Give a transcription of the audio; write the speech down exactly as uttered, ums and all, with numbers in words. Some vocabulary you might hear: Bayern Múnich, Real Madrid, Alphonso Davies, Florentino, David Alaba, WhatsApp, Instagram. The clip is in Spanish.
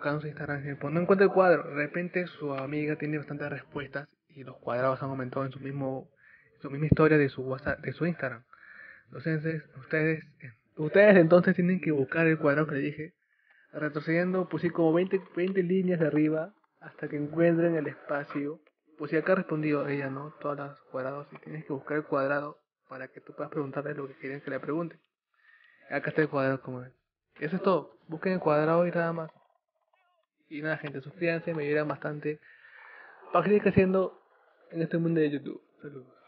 buscando su Instagram, ejemplo, no encuentra el cuadro, de repente su amiga tiene bastantes respuestas y los cuadrados han aumentado en su mismo en su misma historia de su WhatsApp, de su Instagram. Entonces ustedes ustedes entonces tienen que buscar el cuadrado que les dije, retrocediendo pues sí como veinte, veinte líneas de arriba hasta que encuentren el espacio. Pues si acá ha respondido ella, ¿no? Todas las cuadrados, y tienes que buscar el cuadrado para que tú puedas preguntarle lo que quieren que le pregunte. Acá está el cuadrado, como ven. Eso es todo. Busquen el cuadrado y nada más. Y nada, gente, suscríbanse, me ayudan bastante para seguir creciendo en este mundo de YouTube. Saludos.